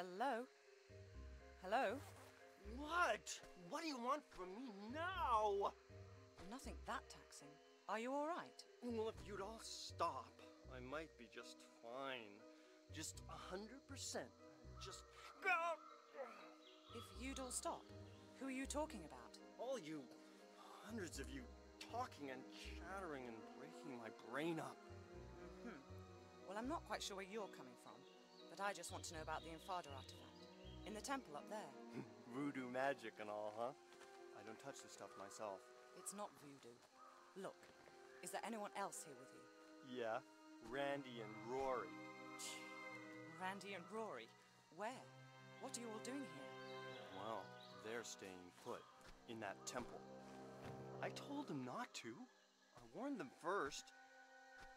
Hello? Hello? What? What do you want from me now? Nothing that taxing. Are you all right? Well, if you'd all stop, I might be just fine. Just 100%. Just go! If you'd all stop, who are you talking about? All you, hundreds of you, talking and chattering and breaking my brain up. Well, I'm not quite sure where you're coming from, but I just want to know about the Infada artifact. In the temple up there. Voodoo magic and all, huh? I don't touch this stuff myself. It's not voodoo. Look, is there anyone else here with you? Yeah, Randy and Rory. Randy and Rory? Where? What are you all doing here? Well, they're staying put in that temple. I told them not to. I warned them first.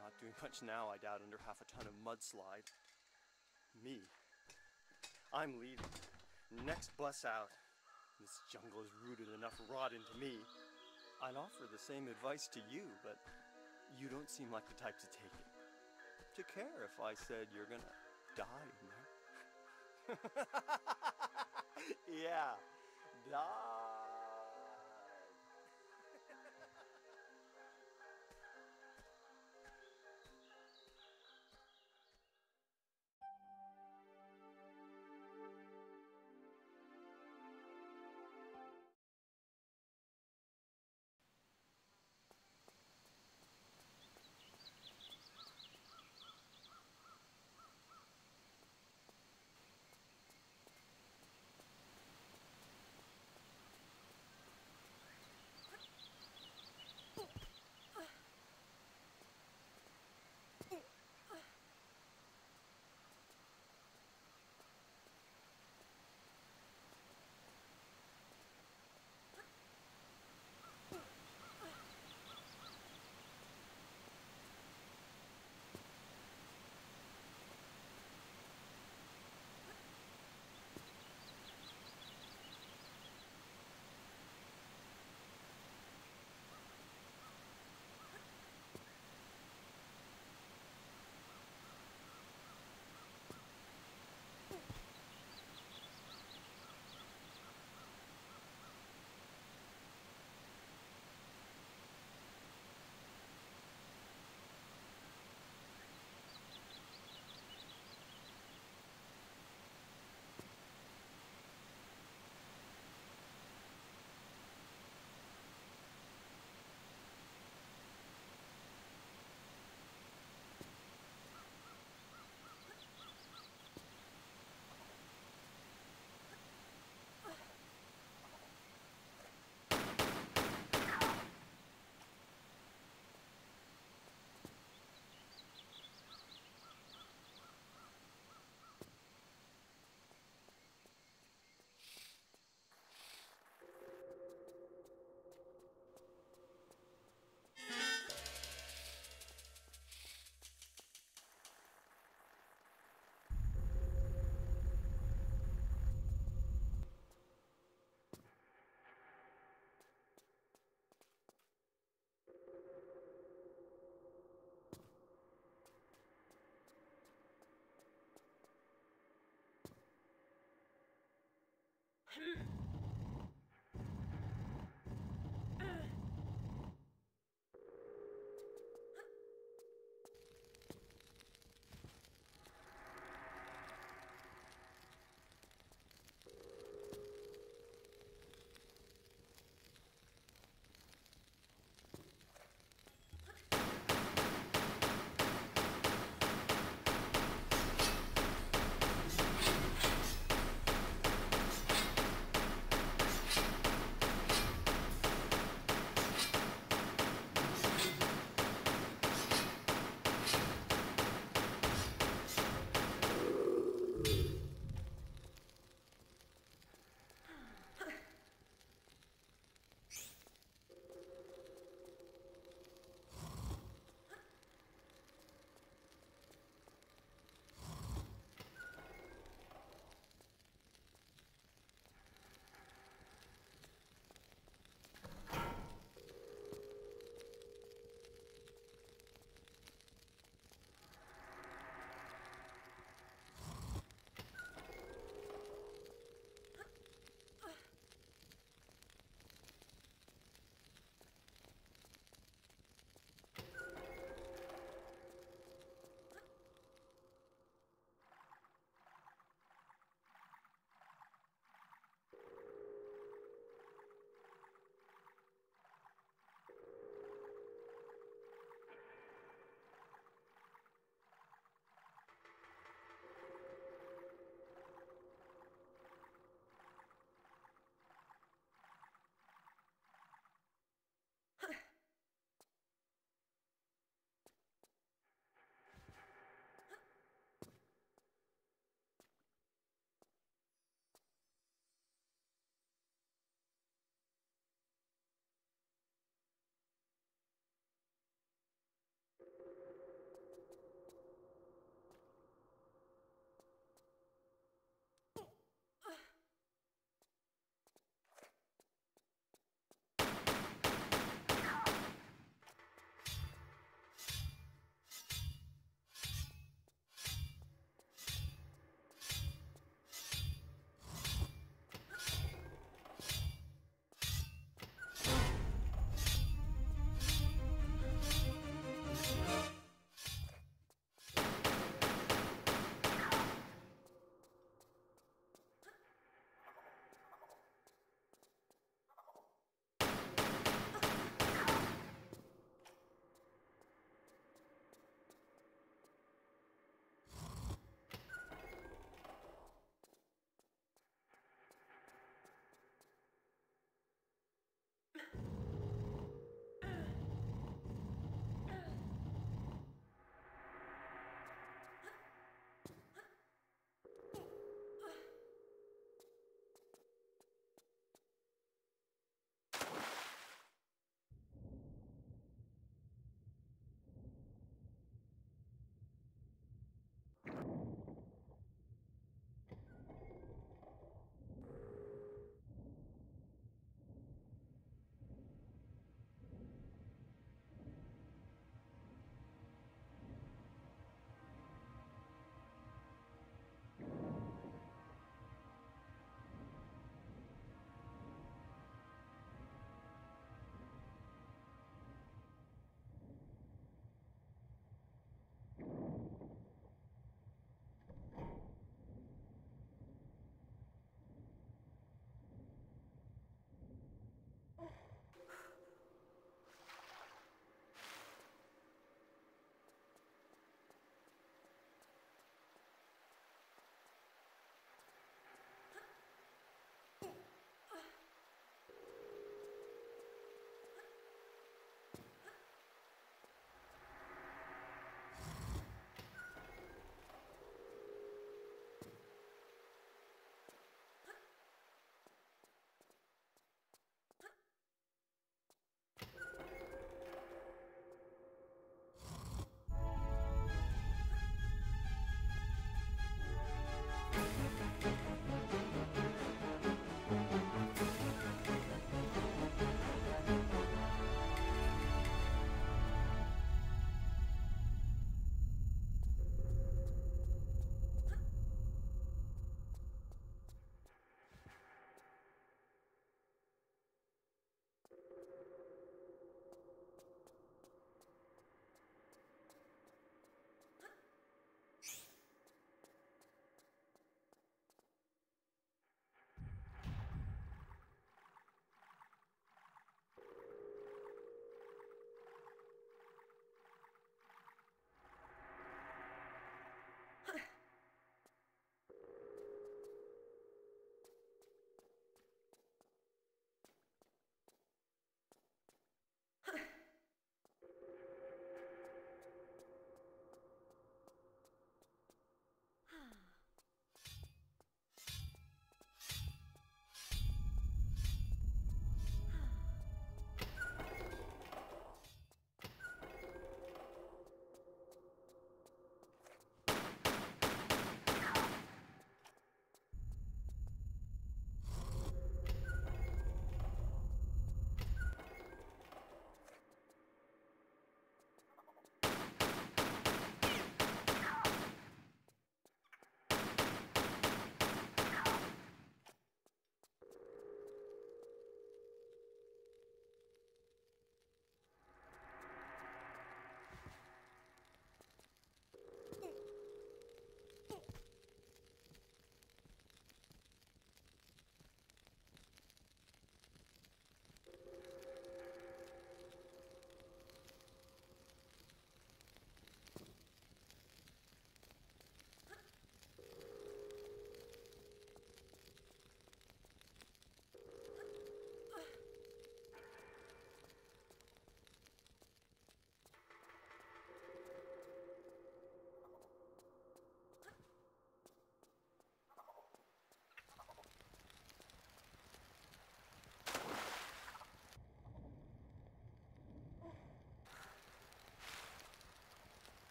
Not doing much now, I doubt, under half a ton of mudslide. Me. I'm leaving. Next bus out. This jungle has rooted enough rot into me. I'd offer the same advice to you, but you don't seem like the type to take it. To care if I said you're gonna die in there. Yeah, die. Hmm.